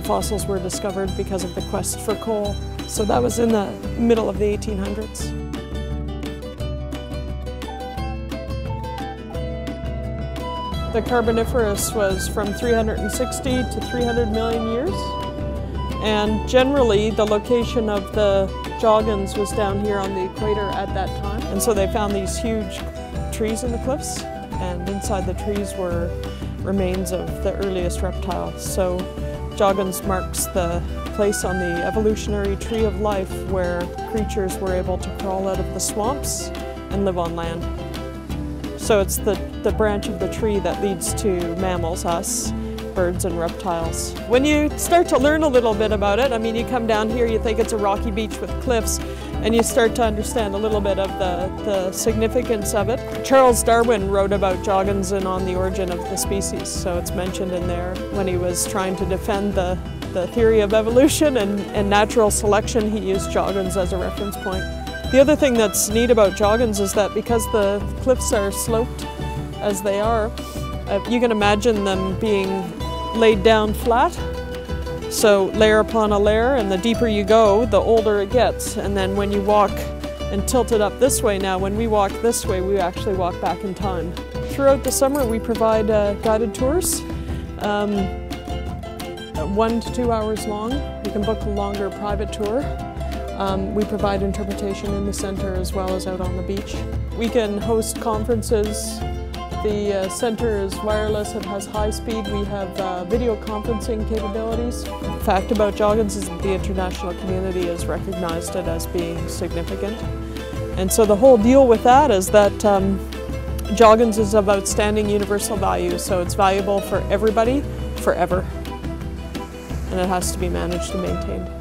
the fossils were discovered because of the quest for coal. So that was in the middle of the 1800s. The Carboniferous was from 360 to 300 million years. And generally, the location of the joggins was down here on the equator at that time. And so they found these huge trees in the cliffs, and inside the trees were remains of the earliest reptiles. So joggins marks the place on the evolutionary tree of life where creatures were able to crawl out of the swamps and live on land. So it's the branch of the tree that leads to mammals, us, birds and reptiles. When you start to learn a little bit about it, I mean, you come down here, you think it's a rocky beach with cliffs, and you start to understand a little bit of the significance of it. Charles Darwin wrote about joggins in On the Origin of the Species, so it's mentioned in there when he was trying to defend the theory of evolution and natural selection. He used joggins as a reference point. The other thing that's neat about joggins is that because the cliffs are sloped as they are, you can imagine them being laid down flat. So layer upon a layer, and the deeper you go, the older it gets. And then when you walk and tilt it up this way now, when we walk this way, we actually walk back in time. Throughout the summer, we provide guided tours, 1 to 2 hours long. You can book a longer private tour. We provide interpretation in the center as well as out on the beach. We can host conferences. The center is wireless, it has high speed, we have video conferencing capabilities. The fact about joggins is that the international community has recognized it as being significant. And so the whole deal with that is that joggins is of outstanding universal value, so it's valuable for everybody, forever. And it has to be managed and maintained.